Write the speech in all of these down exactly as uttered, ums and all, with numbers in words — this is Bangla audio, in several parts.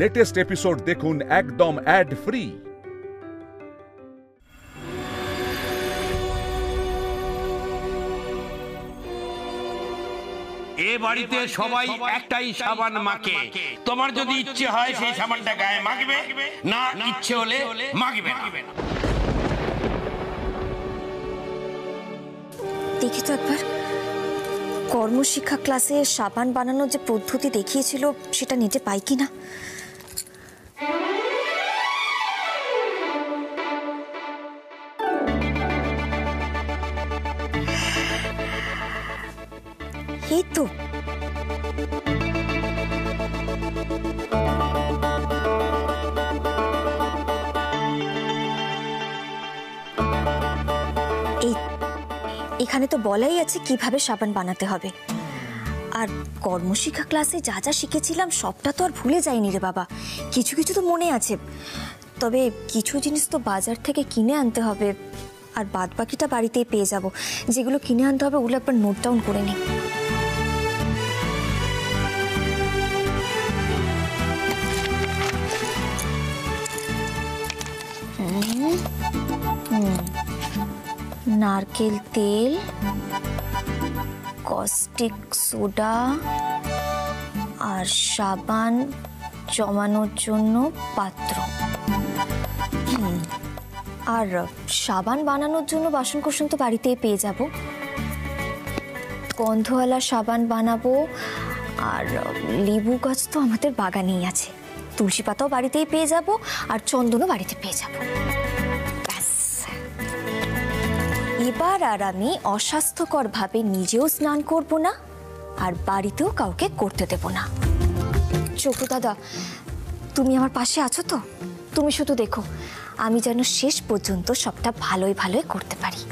लेटेस्ट एपिसोड देखून एकदम एड फ्री। ए बाड़ीते सबाई एकटाई साबान माखे, तोमार जोदि इच्छे हय सेई साबानटा गाये माखबे, ना इच्छे होले माखबे ना। देखि तो एकबार कर्मशिक्षा क्लासे साबान बानानोर जे पद्धति देखिएछिलो सेटा नेटे पाई किना। साबान बनाते हबे आर कर्मशिक्षा क्लासे जा जा शिखेछिलाम सबटा तो आर भूले जाइनि रे बाबा, किछु किछु तो मने आछे, तबे किछु जिनिस तो बाजार थेके किने आनते हबे आर बाद बाकिटा बाड़ीतेई पेये जाबो। जेगुलो किने आनते हबे ओगुलो एकबार नोट डाउन करे नि। नारकेल तेल, कॉस्टिक सोडा और साबान जमानोर जोन्नो पात्र और साबान बानानोर जोन्नो बासन कुसन तो बाड़ीतेई पेये जाबो। गन्धवाला साबान बानाबो और लेबू गाछ तो आमादेर बागानेई आछे, तुलसी पाताओ बाड़ीतेई पेये जाबो और चंदनও बाड़ीते पेये जाबो। এবার আর আমি অস্বাস্থ্যকর ভাবে নিজেও স্নান করব না আর বাড়িতেও কাউকে করতে দেব না। চকু দাদা, তুমি আমার পাশে আছো তো? তুমি শুধু দেখো আমি যেন শেষ পর্যন্ত সবটা ভালোই ভালোই করতে পারি।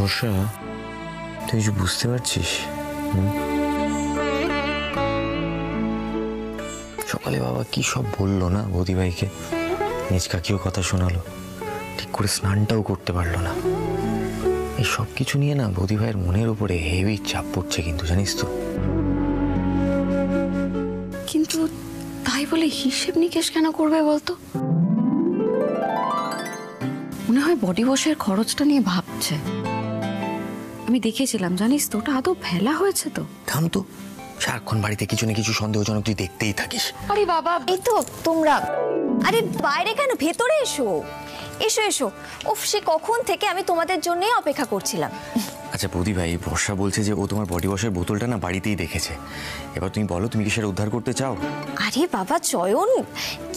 বর্ষা, তুই কিছু বুঝতে পারছিস? সকালে বাবা কি সব বললো না বৌদি ভাইকে, নিজ কাকিও কথা শোনালো, ঠিক করে স্নানটাও করতে পারলো না। এই সব কিছু নিয়ে না বৌদি ভাইয়ের মনের উপরে হেভি চাপ পড়ছে কিন্তু, জানিস তো। কিন্তু তাই বলে হিসেব নিকেশ কেন করবে বলতো? মনে হয় বডি ওয়াশের খরচটা নিয়ে ভাবছে। আমি দেখেছিলাম জানিস তো, ওটা আদৌ ভেলা হয়েছে তো? থাম তো, সারাক্ষণ বাড়িতে কিছু না কিছু সন্দেহজনক তুই দেখতেই থাকিস। আরে বাবা, এই তো তোমরা, আরে বাইরে কেন, ভেতরে এসো এসো এসো। উফ, সে কখন থেকে আমি তোমাদের জন্য অপেক্ষা করছিলাম। আচ্ছা বৌদি ভাই, বর্ষা বলছে যে ও তোমার বডি ওয়াশের বোতলটা না বাড়িতেই দেখেছে। এবার তুমি বলো, তুমি কি সেটা উদ্ধার করতে চাও? আরে বাবা চয়ন,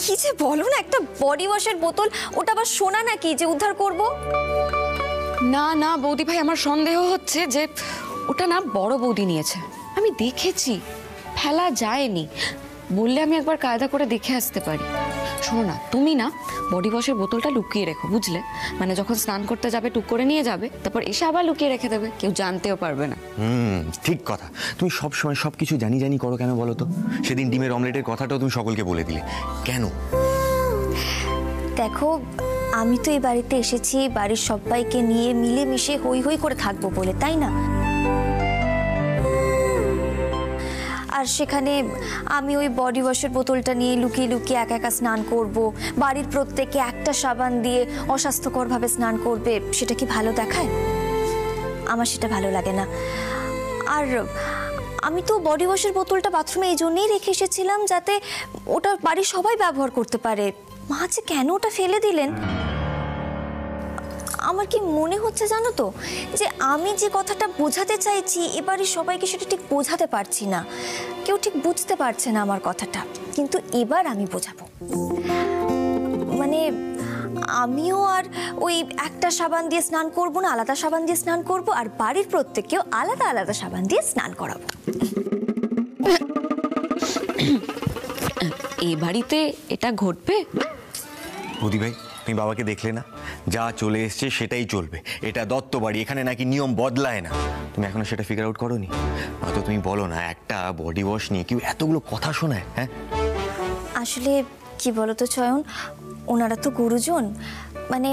কি যে বলো না, একটা বডি ওয়াশের বোতল, ওটা আবার সোনা নাকি যে উদ্ধার করবো? না না বৌদি ভাই, আমার সন্দেহ হচ্ছে যে ওটা না বড় বৌদি নিয়েছে। আমি দেখেছি, ফেলা যায়নি। বললে আমি একবার কায়দা করে দেখে আসতে পারি। শোনো না, তুমি না বডি ওয়াশের বোতলটা লুকিয়ে রেখো, বুঝলে? মানে যখন স্নান করতে যাবে টুক করে নিয়ে যাবে, তারপর এসে আবার লুকিয়ে রেখে দেবে, কেউ জানতেও পারবে না। হুম, ঠিক কথা। তুমি সব সময় সব কিছু জানি জানি করো কেন বলো তো? সেদিন ডিমের অমলেটের কথাটাও তুমি সকলকে বলে দিলে কেন? দেখো, আমি তো এই বাড়িতে এসেছি বাড়ির সবাইকে নিয়ে মিলেমিশে হই হই করে থাকবো বলে, তাই না? আর সেখানে আমি ওই বডি ওয়াশের বোতলটা নিয়ে লুকিয়ে লুকিয়ে একা একা স্নান করব, বাড়ির প্রত্যেকে একটা সাবান দিয়ে অস্বাস্থ্যকরভাবে স্নান করবে, সেটা কি ভালো দেখায়? আমার সেটা ভালো লাগে না। আর আমি তো বডি ওয়াশের বোতলটা বাথরুমে এই জন্যেই রেখে এসেছিলাম যাতে ওটা বাড়ির সবাই ব্যবহার করতে পারে। মা যে কেন ওটা ফেলে দিলেন? আমার কি মনে হচ্ছে জানো তো, যে আমি যে কথাটা বোঝাতে চাইছি এবারে সবাইকে সেটা ঠিক বোঝাতে পারছি না, কেউ ঠিক বুঝতে পারছে না আমার কথাটা। কিন্তু এবার আমি বোঝাবো, মানে আমিও আর ওই একটা সাবান দিয়ে স্নান করবো না, আলাদা সাবান দিয়ে স্নান করবো আর বাড়ির প্রত্যেককেও আলাদা আলাদা সাবান দিয়ে স্নান করাবো। এ বাড়িতে এটা ঘটবে? বৌদি ভাই, তুমি বাবাকে দেখলে না, जा चले এসেছে সেটাই চলবে এটা দত্ত বাড়ি এখানে নাকি নিয়ম বদলায় না তুমি এখনো সেটা ফিগার আউট করোনি হয়তো তুমি বলো না একটা বডি ওয়াশ নিয়ে কি এতগুলো কথা শোনায় হ্যাঁ আসলে কি বলো তো চয়ন ওনারা তো গুরুজন মানে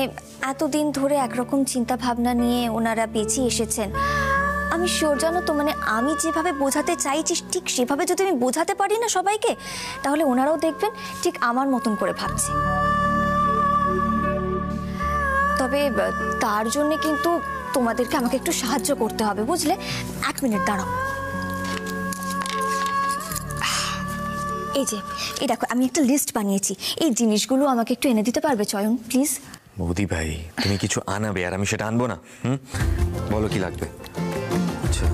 এতদিন ধরে একরকম চিন্তা ভাবনা নিয়ে ওনারা বেঁচে এসেছেন আমি শিওর জানো তো মানে আমি যেভাবে বোঝাতে চাইছি ঠিক সেভাবে যদি আমি বোঝাতে পারি না সবাইকে তাহলে ওনারাও দেখবেন ঠিক আমার মতন করে ভাবছে তবে তার জন্য কিন্তু তোমাদেরকে আমাকে একটু সাহায্য করতে হবে বুঝলে এক মিনিট দাঁড়াও এই যে এই দেখো আমি একটা লিস্ট বানিয়েছি এই জিনিসগুলো আমাকে একটু এনে দিতে পারবে চয়ন প্লিজ বৌদি ভাই তুমি কিছু আনাবে আর আমি সেটা আনবো না হুম বলো কি লাগবে আচ্ছা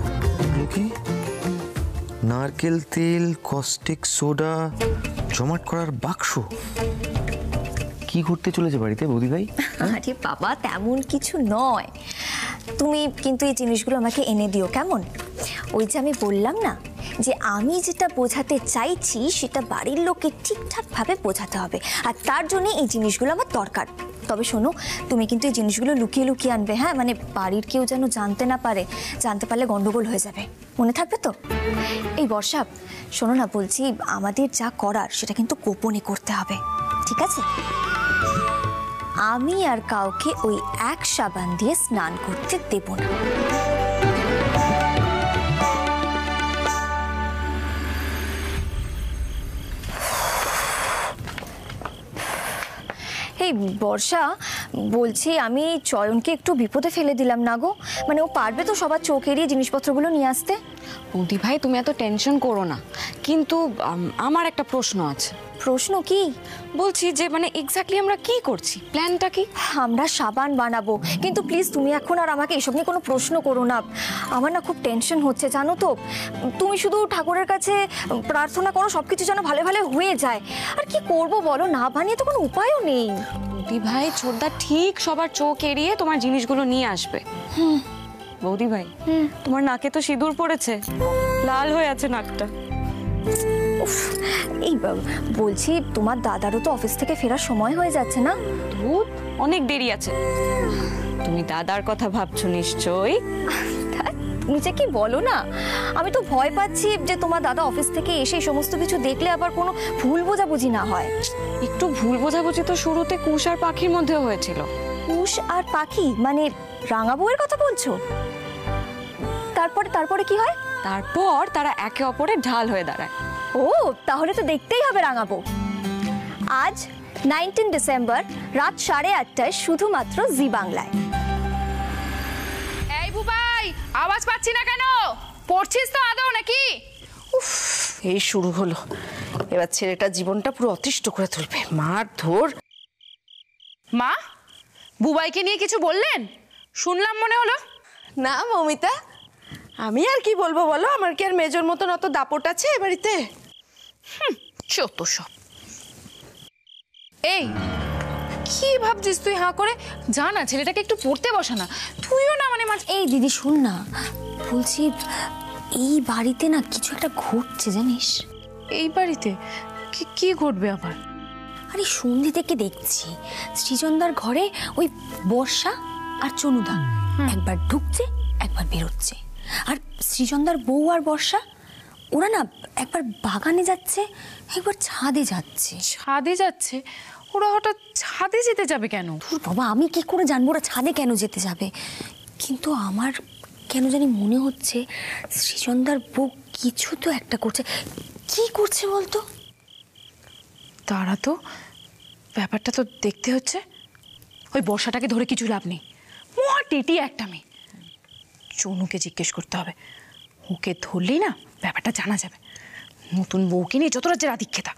লুকি নারকেল তেল কস্টিক সোডা জমাট করার বাক্স কি করতে চলেছে বাড়িতে বৌদি ভাই আরে বাবা তেমন কিছু নয় তুমি কিন্তু এই জিনিসগুলো আমাকে এনে দিও কেমন ওই যে আমি বললাম না যে আমি যেটা বোঝাতে চাইছি সেটা বাড়ির লোককে ঠিকঠাকভাবে বোঝাতে হবে আর তার জন্য এই জিনিসগুলো আমার দরকার তবে শোনো তুমি কিন্তু এই জিনিসগুলো লুকিয়ে লুকিয়ে আনবে হ্যাঁ মানে বাড়ির কেউ যেন জানতে না পারে জানতে পারলে গন্ডগোল হয়ে যাবে মনে থাকবে তো এই বর্ষা শোনো না বলছি আমাদের যা করার সেটা কিন্তু গোপনে করতে হবে ঠিক আছে আমি আর কাউকে ওই এক সাবান দিয়ে স্নান করতে দেব না এই বর্ষা বলছি আমি চয়নকে একটু বিপদে ফেলে দিলাম না গো মানে ও পারবে তো সবার চোখ এড়িয়ে জিনিসপত্রগুলো নিয়ে আসতে বৌদি ভাই তুমি এত টেনশন করো না কিন্তু আমার একটা প্রশ্ন আছে প্রশ্ন কি বলছি যে মানে এক্স্যাক্টলি আমরা কি করছি প্ল্যানটা কি আমরা সাবান বানাবো কিন্তু প্লিজ তুমি এখন আর আমাকে এসব নিয়ে কোনো প্রশ্ন করো না আমার না খুব টেনশন হচ্ছে জানো তো তুমি শুধু ঠাকুরের কাছে প্রার্থনা করো সব কিছু যেন ভালো ভালো হয়ে যায় আর কি করবো বলো না বানিয়ে তো কোনো উপায়ও নেই বৌদি ভাই ছোটদা ঠিক সবার চোখ এড়িয়ে তোমার জিনিসগুলো নিয়ে আসবে হুম বৌদি ভাই তোমার নাকে তো সিঁদুর পড়েছে লাল হয়ে আছে নাকটা এই বলছি তোমার দাদারও তো অফিস থেকে ফেরার সময় হয়ে যাচ্ছে না ধুত অনেক দেরি আছে তুমি দাদার কথা ভাবছো নিশ্চয়ই নিজে কি বলো না আমি তো ভয় পাচ্ছি যে তোমার দাদা অফিস থেকে এসে সমস্ত কিছু দেখলে আবার কোনো ভুল বোঝাবুঝি না হয় একটু ভুল বোঝাবুঝি তো শুরুতে কুশ আর পাখির মধ্যে হয়েছিল কুশ আর পাখি মানে রাঙা বউয়ের কথা বলছো তারপরে তারপরে কি হয় তারপর তারা একে অপরে ঢাল হয়ে দাঁড়ায় ও তাহলে তো দেখতেই হবে রাঙাবো আজ নাইনটিন ডিসেম্বর রাত সাড়ে আটটায় শুধুমাত্র জি বাংলায় এই বুবাই আওয়াজ পাচ্ছি না কেন পড়ছিস তো আদৌ নাকি উফ এই শুরু হলো এবার ছেলেটা জীবনটা পুরো অতিষ্ঠ করে তুলবে মার ধর মা বুবাইকে নিয়ে কিছু বললেন শুনলাম মনে হলো না মমিতা আমি আর কি বলবো বলো আমার কি আর মেজর মতন অত দাপট আছে এ বাড়িতে যত সব এই কি ভাবছিস তুই হাঁ করে যা না ছেলেটাকে একটু পড়তে বসা না তুইও না মানে এই দিদি শুন না বলছি এই বাড়িতে না কিছু একটা ঘটছে জানিস এই বাড়িতে কি ঘটবে আবার আরে সন্ধে থেকে দেখছি সৃজনদার ঘরে ওই বর্ষা আর চনুদা একবার ঢুকছে একবার বেরোচ্ছে আর সৃজনদার বউ আর বর্ষা ওরা না একবার বাগানে যাচ্ছে একবার ছাদে যাচ্ছে ছাদে যাচ্ছে ওরা হঠাৎ ছাদে যেতে যাবে কেন ধুর বাবা আমি কি করে জানবো ওরা ছাদে কেন যেতে যাবে কিন্তু আমার কেন জানি মনে হচ্ছে সৃজনদার বউ কিছু তো একটা করছে কি করছে বলতো তারা তো ব্যাপারটা তো দেখতে হচ্ছে ওই বর্ষাটাকে ধরে কিছু লাভ নেই মহা টিটি একটা মেয়ে চনুকে জিজ্ঞেস করতে হবে ওকে ধরলেই না ব্যাপারটা জানা যাবে নতুন বউকে নিয়ে যত রাজ্যের আধিক্ষেতা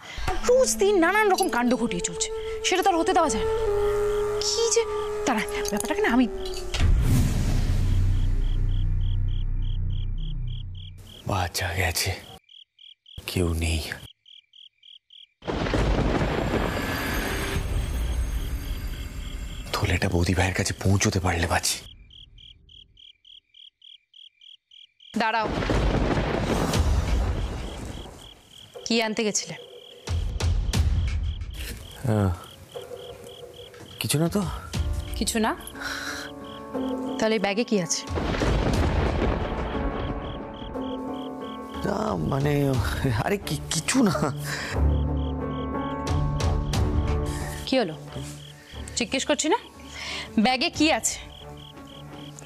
রোজ দিন নানান রকম কাণ্ড ঘটিয়ে চলছে সেটা তো আর হতে দেওয়া যায় না কি যে তারা ব্যাপারটাকে না আমি বাঁচা গেছে কেউ নেই থলেটা বৌদি ভাইয়ের কাছে পৌঁছতে পারলে বাঁচি দাঁড়াও কি আনতে গেছিলে কিছু না তো কিছু না। তাহলে ব্যাগে কি আছে? মানে আরে কিছু না। কি হলো? জিজ্ঞেস করছি না ব্যাগে কি আছে?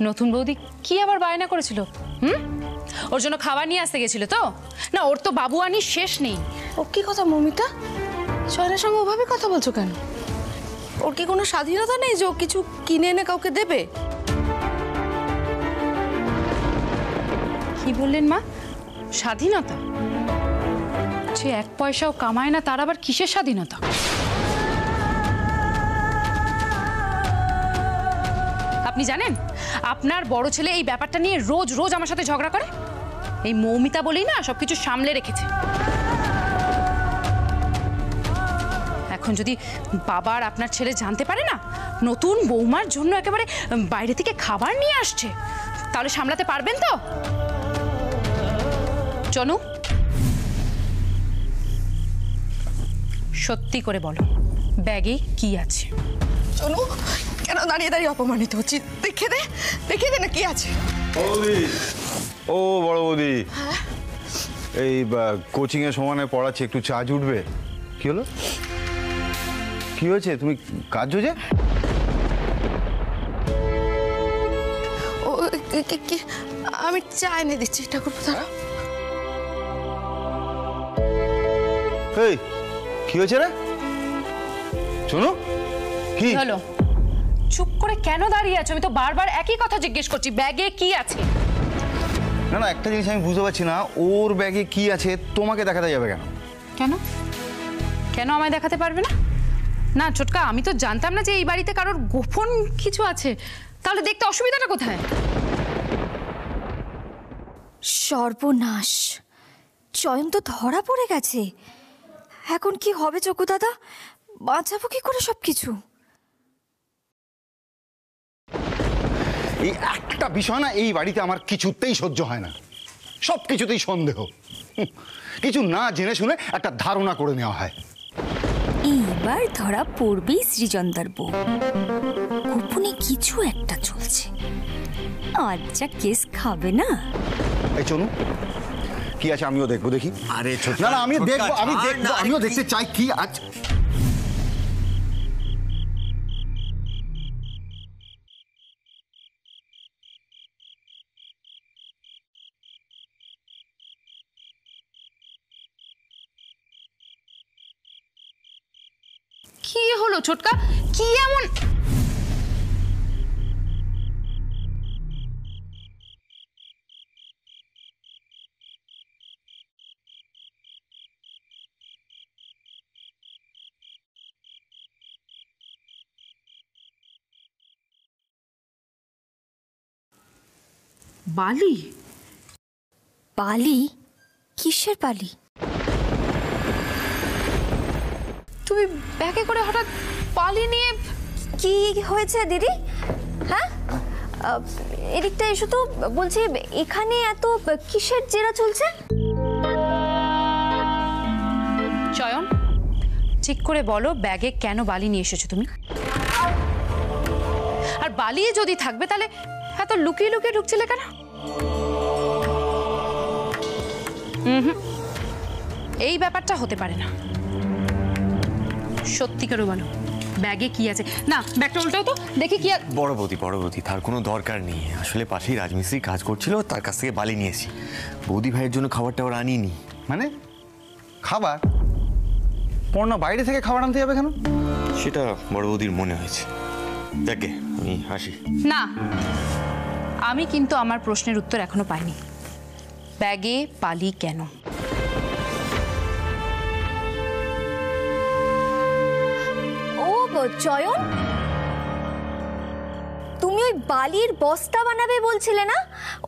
নতুন বৌদি কি আবার বায়না করেছিল? হুম, ওর জন্য খাবার নিয়ে আসতে গেছিল তো? না, ওর তো বাবুয়ানি শেষ নেই। ও কি কথা মমিতা, সয়নার সঙ্গে ওভাবে কথা বলছো কেন? ওর কি কোনো স্বাধীনতা নেই যে ও কিছু কিনে এনে কাউকে দেবে? কি বললেন মা? স্বাধীনতা? সে এক পয়সাও কামায় না, তার আবার কিসের স্বাধীনতা? আপনি জানেন আপনার বড় ছেলে এই ব্যাপারটা নিয়ে রোজ রোজ আমার সাথে ঝগড়া করে। এই মৌমিতা বলেই না সবকিছু সামলে রেখেছে। এখন যদি বাবার আপনার ছেলে জানতে পারে না নতুন বৌমার জন্য একেবারে বাইরে থেকে খাবার নিয়ে আসছে, তাহলে সামলাতে পারবেন তো? চনু, সত্যি করে বলো ব্যাগে কি আছে? চনু, কেন দাঁড়িয়ে দাঁড়িয়ে অপমানিত হচ্ছি? দেখে দে, দেখে দে না কি আছে। ও বড় বৌদি, এই কোচিং এর সমানে পড়াচ্ছে, একটু চা জুটবে? কি হলো, কি হয়েছে? তুমি কাজো যে আমি চা এনে দিচ্ছি ঠাকুর। এই কি হয়েছে রে? শোনো, কি হলো? চুপ করে কেন দাঁড়িয়ে আছো? আমি তো বারবার একই কথা জিজ্ঞেস করছি ব্যাগে কি আছে। না না, একটা জিনিস আমি বুঝতে পারছি না, ওর ব্যাগে কি আছে তোমাকে দেখাতে যাবে কেন? কেন কেন আমায় দেখাতে পারবে না? না ছোটকা, আমি তো জানতাম না যে এই বাড়িতে কারোর গোপন কিছু আছে, তাহলে দেখতে অসুবিধাটা কোথায়? সর্বনাশ, চয়ন তো ধরা পড়ে গেছে। এখন কি হবে চকু দাদা? বাঁচাবো কি করে সবকিছু? এই একটা বিষয় না এই বাড়িতে আমার কিছুতেই সহ্য হয় না, সব কিছুতেই সন্দেহ। কিছু না জেনে শুনে একটা ধারণা করে নেওয়া হয়। এইবার ধরা পড়বি সৃজনদার বউ, গোপনে কিছু একটা চলছে। আর যা কেস খাবে না। এই চলুন, কি আছে আমিও দেখবো। দেখি। আরে না না, আমি দেখবো, আমি দেখবো, আমিও দেখতে চাই কি আছে। কি হলো ছোটকা, কি এমন? বালি? বালি? কিসের বালি? তুমি ব্যাগে করে হঠাৎ বালি নিয়ে? কি হয়েছে দিদি? হ্যাঁ, এদিকটা এসো তো বলছি। এখানে এত কিসের জেরা চলছে? চয়ন, ঠিক করে বলো ব্যাগে কেন বালি নিয়ে এসেছো তুমি? আর বালি যদি থাকবে তাহলে হ্যাঁ তো লুকিয়ে লুকিয়ে ঢুকছিলে কেন? হুম, এই ব্যাপারটা হতে পারে না। সত্যি করে বলো ব্যাগে কি আছে? না ব্যাগটা উল্টাও তো দেখি কি। বড় বৌদি, বড় বৌদি, তার কোনো দরকার নেই। আসলে পাশেই রাজমিস্ত্রি কাজ করছিল, তার কাছ থেকে বালি নিয়েছি। বৌদি ভাইয়ের জন্য খাবার টাবার আনিনি। মানে খাবার? পর্ণা বাইরে থেকে খাবার আনতে যাবে কেন? সেটা বড় বৌদির মনে হয়েছে। দেখে আমি হাসি না। আমি কিন্তু আমার প্রশ্নের উত্তর এখনো পাইনি, ব্যাগে বালি কেন? চয়ন, তুমি ওই বালির বস্তা বানাবে বলছিলে না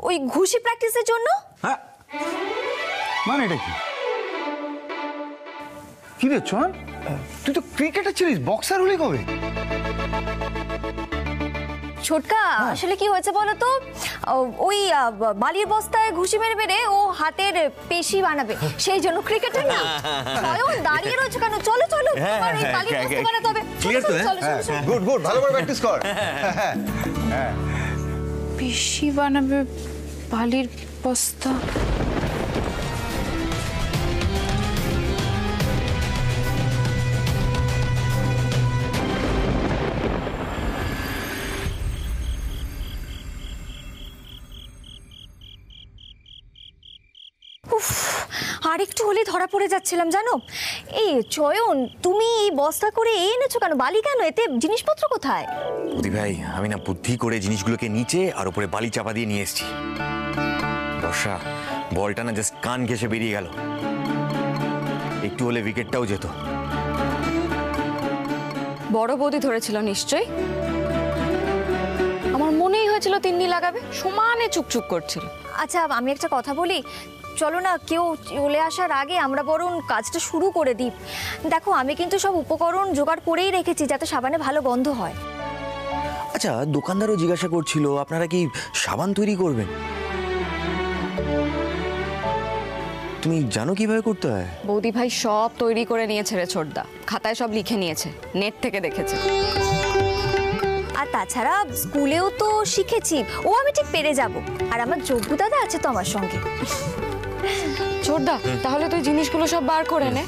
ওই ঘুষি প্র্যাকটিসের জন্য? হ্যাঁ। মানে এটা কি? কি রে চয়ন, তুই তো ক্রিকেটার ছিলিস, বক্সার হলি কবে? ছোটকা, আসলে কি হয়েছে বলো তো, ওই বালির বস্তায় ঘুষি মেরে মেরে ও হাতের পেশি বানাবে, সেই জন্য। ক্রিকেটার না চয়ন, দাঁড়িয়ে রয়েছে কেন? চলো চলো, বালির বস্তা বানাতে হবে। ক্লিয়ার তো? হ্যাঁ গুড গুড ভালো করে প্র্যাকটিস কর। হ্যাঁ বেশি বানাবে বালির বস্তা। আর একটু হলে ধরা পড়ে যাচ্ছিলাম জানো। এই চয়ন তুমি এই বস্তা করে এনেছো কেন? বালি কেন? এতে জিনিসপত্র কোথায়? বুদ্ধি ভাই আমি না বুদ্ধি করে জিনিসগুলোকে নিচে আর উপরে বালি চাপা দিয়ে নিয়ে এসেছি। বর্ষা বলটা না জাস্ট কান ঘেঁষে বেরিয়ে গেল, একটু হলে উইকেটটাও যেত। বড় বৌদি ধরেছিল নিশ্চয়ই, আমার মনেই হয়েছিল তিন্নি লাগাবে, সমানে চুপচুপ করছিল। আচ্ছা আমি একটা কথা বলি, চলো না কেউ চলে আসার আগে আমরা বরং কাজটা শুরু করে দিই। দেখো আমি কিন্তু সব উপকরণ জোগাড় করেই রেখেছি যাতে সাবানে ভালো গন্ধ হয়। আচ্ছা দোকানদারও জিজ্ঞাসা করছিল আপনারা কি সাবান তৈরি করবেন? তুমি জানো কিভাবে করতে হয়? বৌদি ভাই সব তৈরি করে নিয়েছে রে ছোটদা, খাতায় সব লিখে নিয়েছে, নেট থেকে দেখেছে। আর তাছাড়া স্কুলেও তো শিখেছি, ও আমি ঠিক পেরে যাব। আর আমার যোগ্য দাদা আছে তো আমার সঙ্গে। ছোটদা তাহলে তুই জিনিসগুলো সব বার করে নে।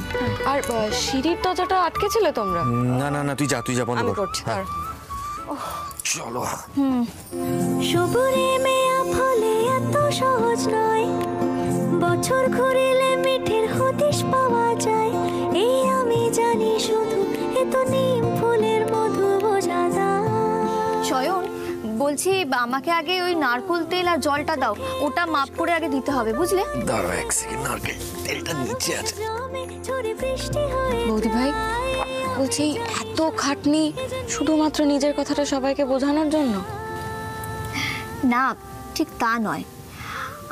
আর সিঁড়ির দরজাটা আটকেছিলে তোমরা? না না না তুই যা, তুই যা, বন্ধ কর। চলো হুম সবুরে মেয়া ফলে এত সহজ নয়, বছর ঘুরিলে মিঠের হদিশ পাওয়া যায়। এই আমি জানি শুধু এত নিম ফুলের মধু বোঝা যায়। চয়ন বলছি আমাকে আগে ওই নারকেল তেল আর জলটা দাও, ওটা মাপ করে আগে দিতে হবে বুঝলে। দাঁড়াও এক সেকেন্ড, নারকেল তেলটা নিচে আছে। বৌদি ভাই বলছি এত খাটনি শুধুমাত্র নিজের কথাটা সবাইকে বোঝানোর জন্য? না ঠিক তা নয়,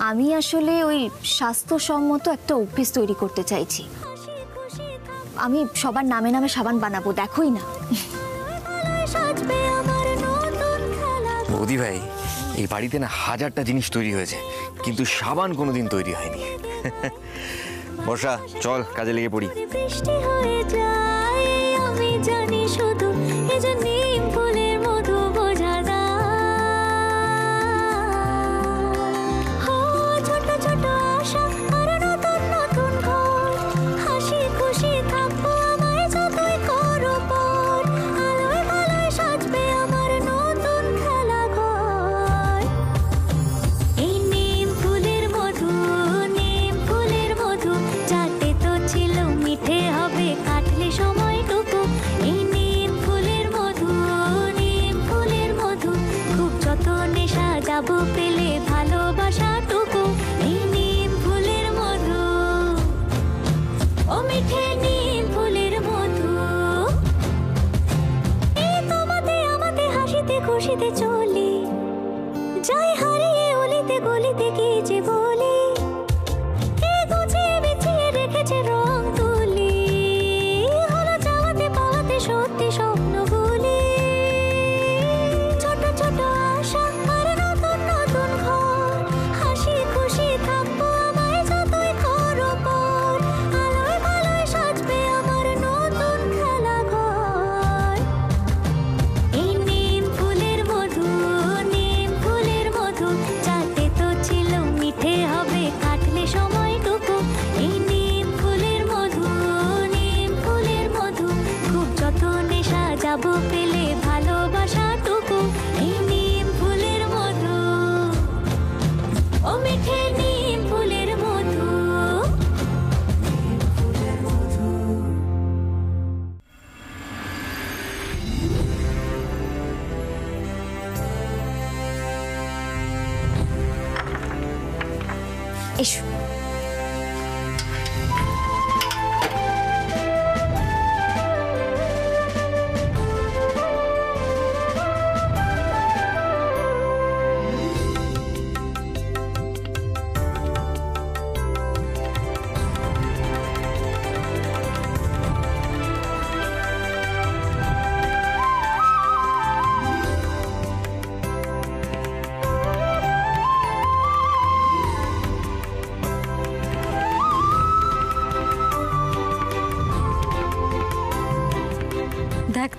আমি আসলে ওই স্বাস্থ্যসম্মত একটা অভ্যেস তৈরি করতে চাইছি। আমি সবার নামে নামে সাবান বানাবো, দেখোই না। বৌদি ভাই এই বাড়িতে না হাজারটা জিনিস তৈরি হয়েছে কিন্তু সাবান কোনোদিন তৈরি হয়নি। বর্ষা চল কাজে লেগে পড়ি।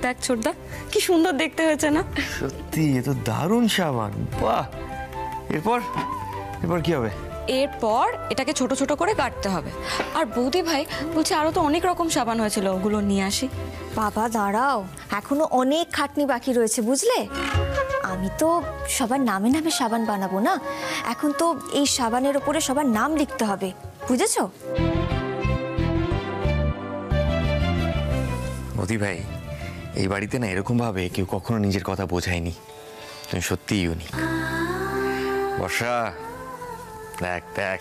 দেখ ছোটদা কি সুন্দর দেখতে হয়েছে না সত্যি এ তো দারুণ সাবান বাহ এরপর এরপর কি হবে এরপর এটাকে ছোট ছোট করে কাটতে হবে আর বৌদি ভাই বলছে আরো তো অনেক রকম সাবান হয়েছিল ওগুলো নিয়ে আসি বাবা দাঁড়াও এখনো অনেক খাটনি বাকি রয়েছে বুঝলে আমি তো সবার নামে নামে সাবান বানাবো না এখন তো এই সাবানের উপরে সবার নাম লিখতে হবে বুঝেছো বৌদি ভাই এই বাড়িতে না এরকম ভাবে কেউ কখনো নিজের কথা বোঝায়নি তুমি সত্যিই ইউনিক বর্ষা দেখ দেখ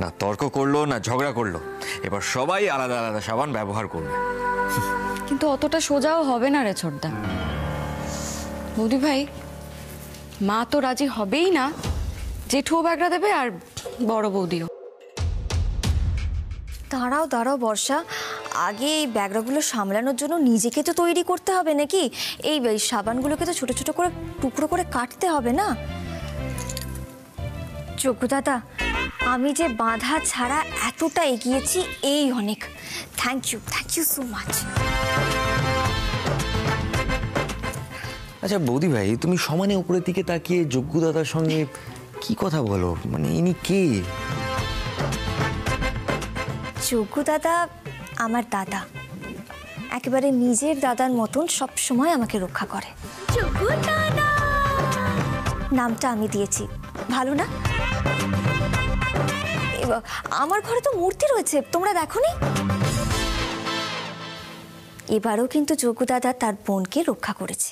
না তর্ক করলো না ঝগড়া করলো এবার সবাই আলাদা আলাদা সাবান ব্যবহার করবে কিন্তু অতটা সোজাও হবে না রে ছোটদা বৌদি ভাই মা তো রাজি হবেই না জেঠুও ব্যাগরা দেবে আর বড় বৌদিও দাঁড়াও দাঁড়াও বর্ষা আগে এই ব্যাগরাগুলো সামলানোর জন্য নিজেকে তো তৈরি করতে হবে নাকি এই সাবানগুলোকে তো ছোট ছোট করে টুকরো করে কাটতে হবে না যোগ্য দাদা আমি যে বাধা ছাড়া এতটা এগিয়েছি এই অনেক thank you thank you so much আচ্ছা বৌদি ভাই তুমি সমানে উপরের দিকে তাকিয়ে যোগ্য দাদার সঙ্গে কি কথা বলো মানে ইনি কে যোগ্য দাদা আমার দাদা একেবারে নিজের দাদার মতন সব সময় আমাকে রক্ষা করে নামটা আমি দিয়েছি ভালো না আমার ঘরে তো মূর্তি রয়েছে তোমরা দেখোনি এবারেও কিন্তু যোগ্য দাদা তার বোনকে রক্ষা করেছে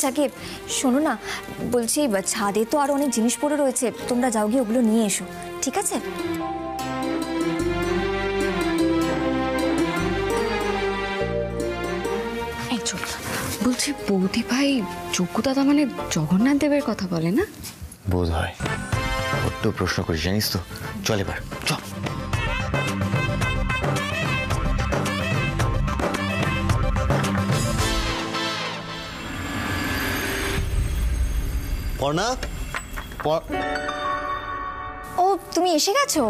সাকিব শোনো না বলছি ছাদে তো আর অনেক জিনিস পড়ে রয়েছে তোমরা যাও গিয়ে ওগুলো নিয়ে এসো ঠিক আছে বলছি বৌদি ভাই যোগ্য দাদা মানে জগন্নাথ দেবের কথা বলে না বোধ হয় বড্ড প্রশ্ন করিস জানিস তো চল এবার চল পড়না ও তুমি এসে গেছো